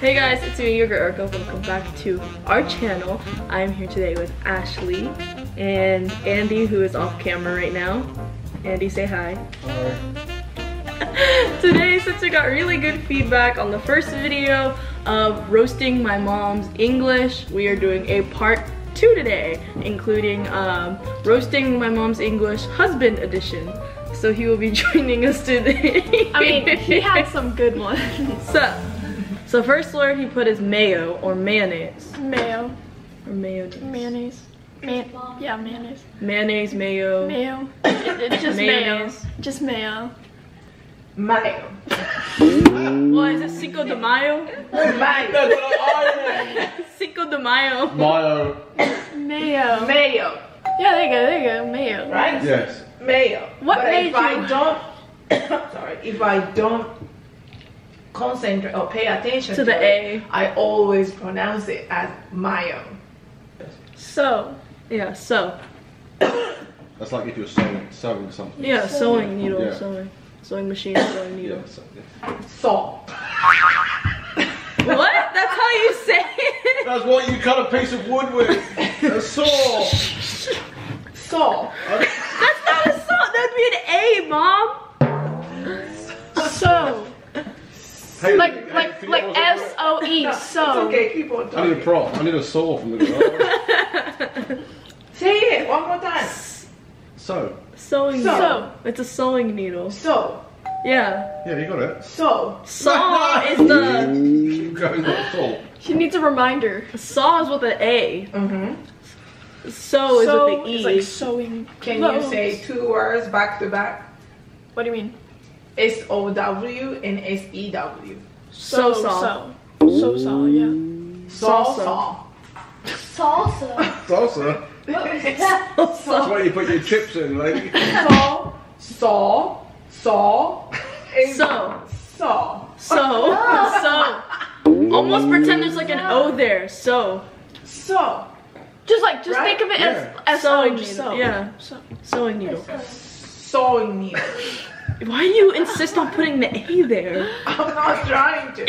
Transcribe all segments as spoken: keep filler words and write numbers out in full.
Hey guys, it's me, your girl Erica. Welcome back to our channel. I'm here today with Ashley and Andy, who is off camera right now. Andy, say hi. Hi. Today, since we got really good feedback on the first video of roasting my mom's English, we are doing a part two today, including um, roasting my mom's English husband edition. So he will be joining us today. I mean, he had some good ones. So, so first word he put is mayo or mayonnaise. Mayo. Or mayonnaise. Mayonnaise. Man yeah, mayonnaise. Mayonnaise, mayo. Mayo. It, it, just mayonnaise. Mayo. Just mayo. Mayo. What is it? Cinco de Mayo? Mayo. Cinco de Mayo. Mayo. Mayo. Mayo. Yeah, there you go, there you go. Mayo. Right? Yes. Mayo. What but made if you? I don't, sorry, if I don't concentrate or pay attention to, to the it, A, I always pronounce it as mayo. So, yeah, so. That's like if you're sewing, sewing something. Yeah, sewing, sewing needle, yeah. sewing, sewing machine, sewing needle. Yeah, so, yeah. Saw. What? That's how you say it. That's what you cut a piece of wood with. A saw. Saw. That's not a saw. That'd be an A, mom. So. Hey, like, hey, like, like S O E. No, so. It's okay. Keep on talking. I need a prop. I need a saw from the girl. Say it one more time. So. Sewing. So. so. It's a sewing needle. So. Yeah. Yeah, you got it. So. Saw is the. She needs a reminder. Saw is with an A. Mm-hmm. So, so is with the E. It's like sewing. Can clothes. You say two words back to back? What do you mean? S O W and S E W. So so. So so, yeah. Salsa. Salsa. Salsa. That's where you put your chips in, lady. So so so so so so. Almost pretend there's like an O there. So so. Just like, just right? Think of it yeah. as, as sewing needle. Sew. Yeah, sew. sewing needle. Sewing needle. Why do you insist on putting the A there? I'm not trying to.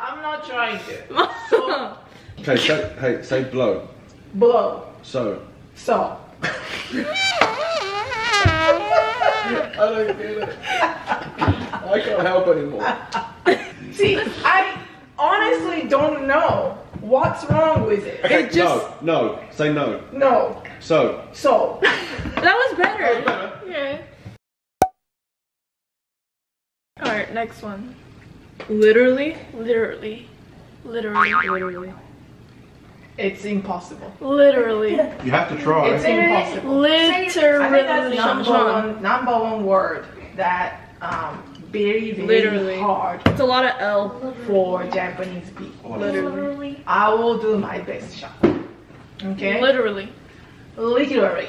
I'm not trying to. So. Okay, say, hey, say blow. Blow. So. So. I don't get it. I can't help anymore. See, I honestly don't know. What's wrong with it? Okay, it just... No, no, say no. No. So. So. That was better. That was better. Yeah. Alright, next one. Literally? Literally. Literally. Literally. It's impossible. Literally. You have to try. It's impossible. Literally. I think that's number one, number one word that... Um, Very, very literally. hard. It's a lot of L for Japanese people. Literally. Literally. I will do my best shot. Okay? Literally. Literally.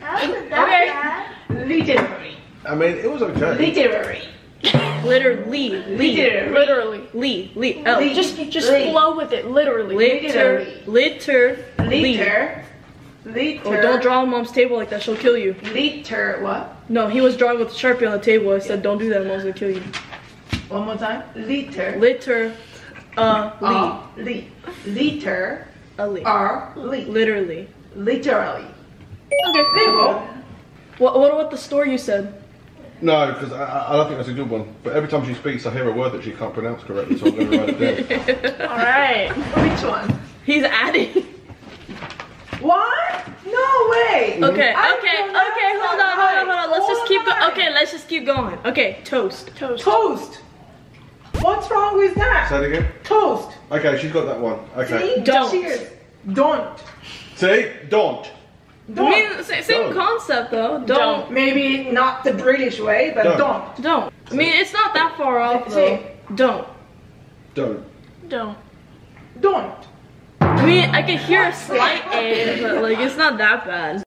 That wasn't that okay. bad. Literally. I mean, it was okay. Literally. Literally. Literally. Literally. Lee. Lee. L. Just, just flow with it. Literally. Literally. Liter. Liter. Liter. Oh, don't draw on mom's table like that, she'll kill you. Liter, what? No, he was drawing with Sharpie on the table. I said, don't do that, mom's gonna kill you. One more time. Liter. Liter. Uh, uh li. Liter. A li. R. Li. Literally. Literally. Okay, there you go. What, what about the store you said? No, because I, I don't think that's a good one. But every time she speaks, I hear a word that she can't pronounce correctly, so I'm gonna write it down. Alright. Which one? He's adding. What? No way! Okay, I okay, okay, hold on, hold on, hold on. Let's hold just keep going. Okay, let's just keep going. Okay, toast. Toast. Toast. What's wrong with that? Say it again. Toast. Okay, she's got that one. Okay. See? Don't. Cheers. Don't. See? Don't. Don't. I mean, same don't. concept though. Don't. don't. Maybe not the British way, but don't. Don't. don't. I mean, it's not that far off though. See? Don't. Don't. Don't. Don't. I mean, I could hear a slight A, but like, it's not that bad.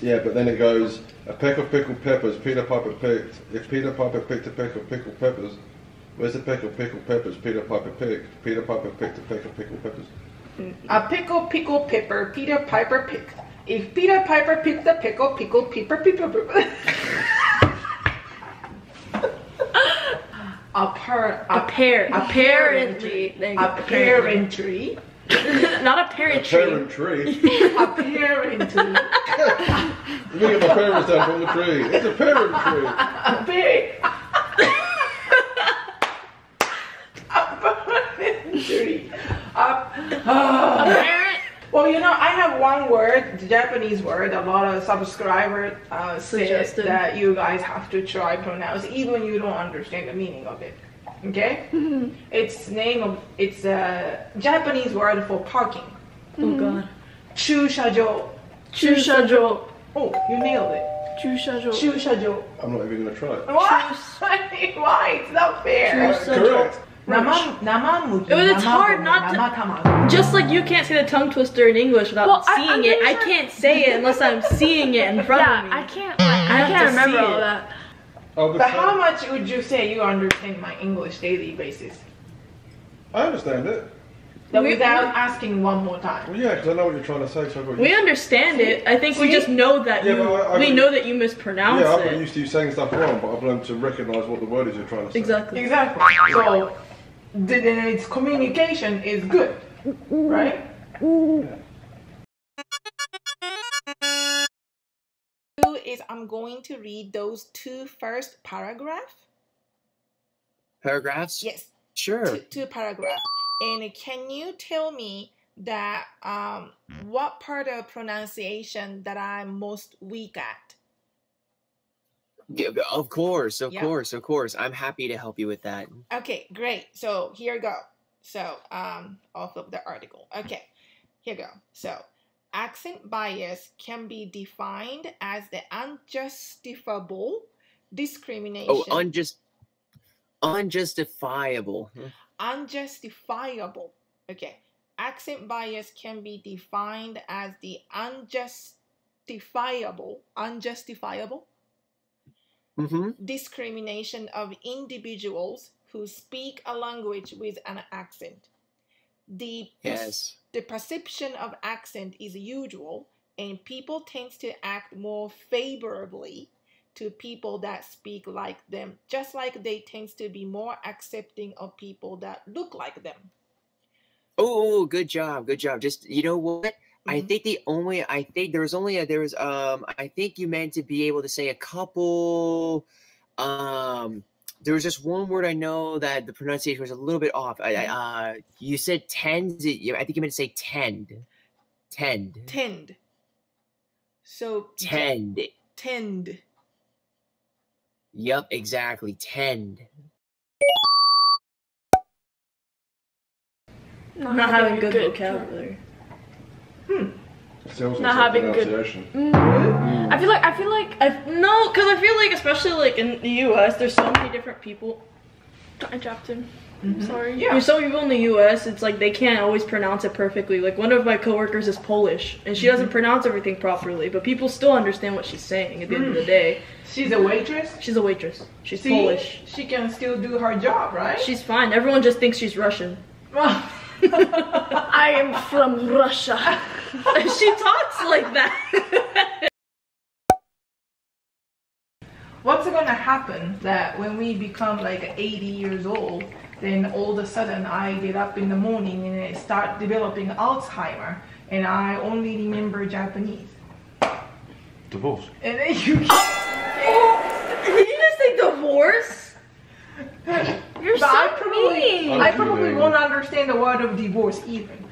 Yeah, but then it goes, a peck of pickled peppers, Peter Piper picked. If Peter Piper picked a peck of pickled peppers, where's the peck of pickled peppers Peter Piper picked? Peter Piper picked a peck of pickled peppers. A pickle, pickle, pepper, Peter Piper picked. If Peter Piper picked a pickle, pickle, pepper, pepper, pepper. Appar apparently, apparently, apparently, not a parent tree. A parent tree. A parent tree. Look at my parents down from the tree. It's a parent tree. A big. A parent tree. A, uh, a parent. Well, you know, I have one word, the Japanese word, a lot of subscribers uh, suggest that you guys have to try pronounce, even when you don't understand the meaning of it. Okay? Mm-hmm. It's name of it's a Japanese word for parking. Oh mm-hmm. God. Chushajo. Chushajo. Oh, you nailed it. Chushajo. Chushajo. I'm not even gonna try it. Why? Why? It's not fair. Correct. Nama, nama it was, it's hard not to, just like you can't say the tongue twister in English without well, seeing I, it. Sure. I can't say it unless I'm seeing it in front yeah, of me. I can't. Like, I, I can't remember all that. Oh, but how much would you say you understand my English daily basis? I understand it. So without asking one more time. Well, yeah, because I know what you're trying to say. So we understand it. I think See? we just know that yeah, you. I, I we mean, know that you mispronounce yeah, it. Yeah, I've been used to you saying stuff wrong, but I've learned to recognize what the word is you're trying to say. Exactly. Exactly. So then its communication is good, right? Yeah. Is I'm going to read those two first paragraph. Paragraphs? Yes. Sure. Two, two paragraphs. And can you tell me that um, what part of pronunciation that I'm most weak at? Yeah, of course, of yeah. course, of course. I'm happy to help you with that. Okay, great. So here we go. So um, off of the article. Okay, here we go. So. Accent bias can be defined as the unjustifiable discrimination. Oh, unjust, unjustifiable. Unjustifiable. Okay. Accent bias can be defined as the unjustifiable, unjustifiable mm-hmm. discrimination of individuals who speak a language with an accent. The yes. The perception of accent is usual, and people tend to act more favorably to people that speak like them, just like they tend to be more accepting of people that look like them. Oh, good job, good job. Just, you know what? Mm-hmm. I think the only, I think there was only, a, there was, um, I think you meant to be able to say a couple, um, there was just one word I know that the pronunciation was a little bit off. I, I, uh, you said tend. I think you meant to say tend. Tend. Tend. So. Tend. Tend. Yep, exactly. Tend. Not, Not having, having good, good vocabulary. Hmm. Not having good. Mm. Mm. I feel like I feel like I no, because I feel like especially like in the U S, there's so many different people. I dropped him. Mm-hmm. Sorry. Yeah. There's so many people in the U S. It's like they can't always pronounce it perfectly. Like one of my coworkers is Polish, and she mm-hmm. doesn't pronounce everything properly, but people still understand what she's saying at the mm. end of the day. She's a waitress. She's a waitress. She's See, Polish. She can still do her job, right? She's fine. Everyone just thinks she's Russian. I am from Russia. She talks like that. What's gonna happen that when we become like eighty years old, then all of a sudden I get up in the morning and I start developing Alzheimer and I only remember Japanese? Divorce. And then you can't. Oh, did you just say divorce? You're but so I probably, I probably won't understand the word of divorce even.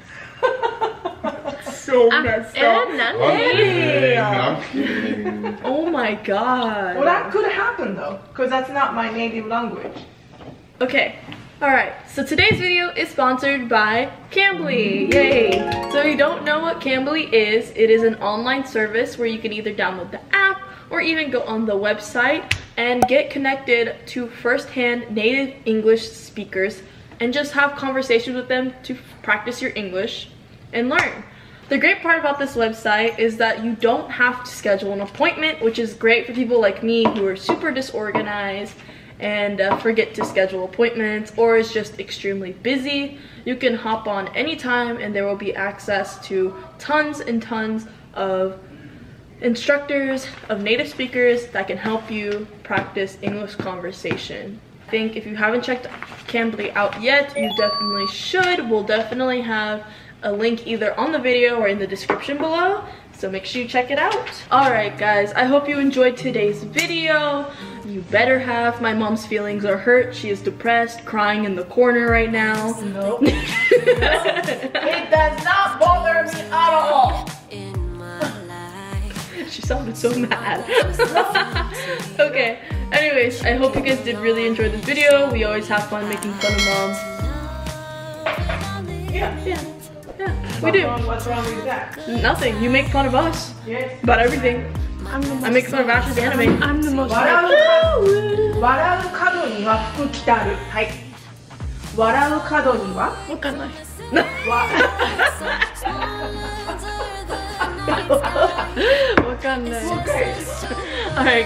So messed up. I'm kidding, I'm kidding. Oh my god. Well, that could happen though, because that's not my native language. Okay, alright. So today's video is sponsored by Cambly. Yay! So if you don't know what Cambly is, it is an online service where you can either download the app or even go on the website and get connected to first-hand native English speakers and just have conversations with them to practice your English and learn. The great part about this website is that you don't have to schedule an appointment, which is great for people like me who are super disorganized and uh, forget to schedule appointments or is just extremely busy. You can hop on anytime and there will be access to tons and tons of instructors of native speakers that can help you practice English conversation. think if you haven't checked Cambly out yet, you definitely should. We'll definitely have a link either on the video or in the description below, so make sure you check it out. Alright guys, I hope you enjoyed today's video. You better have. My mom's feelings are hurt. She is depressed, crying in the corner right now. Nope. No. It does not bother me at all. She sounded so mad. Okay, anyways, I hope you guys did really enjoy this video. We always have fun making fun of mom. Yeah, yeah. We do. What's wrong with that? Nothing. You make fun of us. Yes. About everything. I'm the most I make fun of Ashley's anime. I'm the most. Alright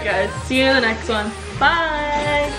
guys. See you in the next one. Bye.